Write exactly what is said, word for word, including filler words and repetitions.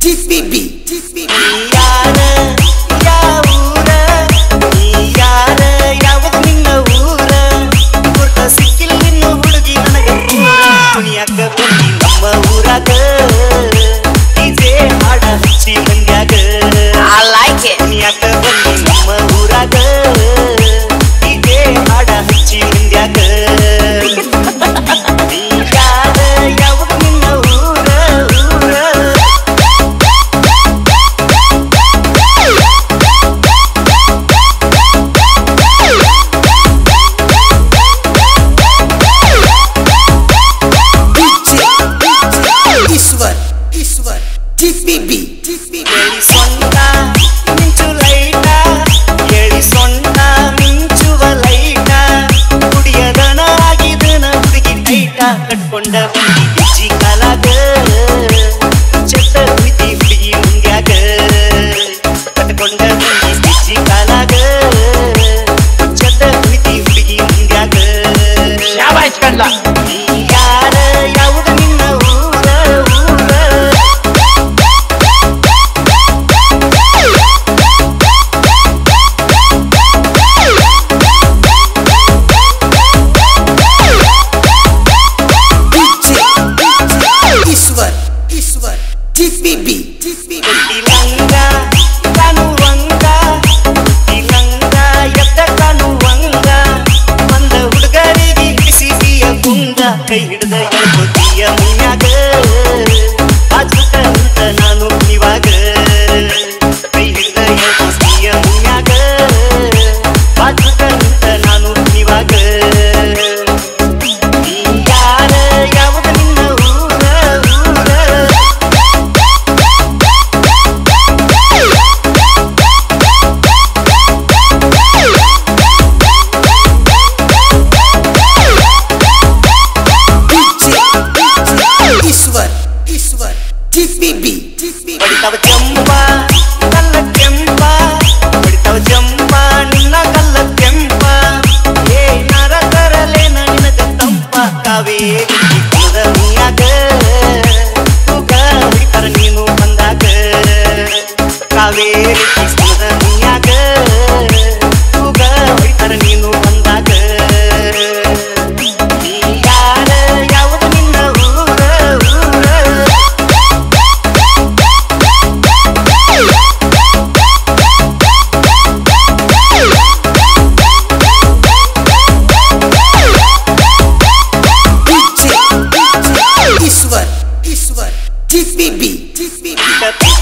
T P B T P B Yeri sonna minchu laita Yeri sonna minchu valaita Kudiyadana agidana kudigi taita Katkonda undi bichi kalaga Chetta uiti udigi undyaga Katkonda undi bichi kalaga Chetta uiti udigi undyaga Shabash Kalla T P B Tilanga, Kanuanga Tilanga, Yatta Kanuanga Manda Udgarigi, Sisiya Kunda Kaidda Yalputiya Munyaga Ajuta Unta Nanu Nivaga Kaidda Yalputiya Munyaga Ajuta Unta Nanu Nivaga Niyana Yavada Ninna T P B Paditav Jamba, Kalla Jamba Paditav Jamba, Ninna Kalla Jamba Hey Nara Karale Nanina Kattampa Kave Kundi Kuda Miyaga Tuga Vitar Ninu Bandaga Kave Kundi Kuda Miyaga Tuga Vitar Ninu Bandaga T P B.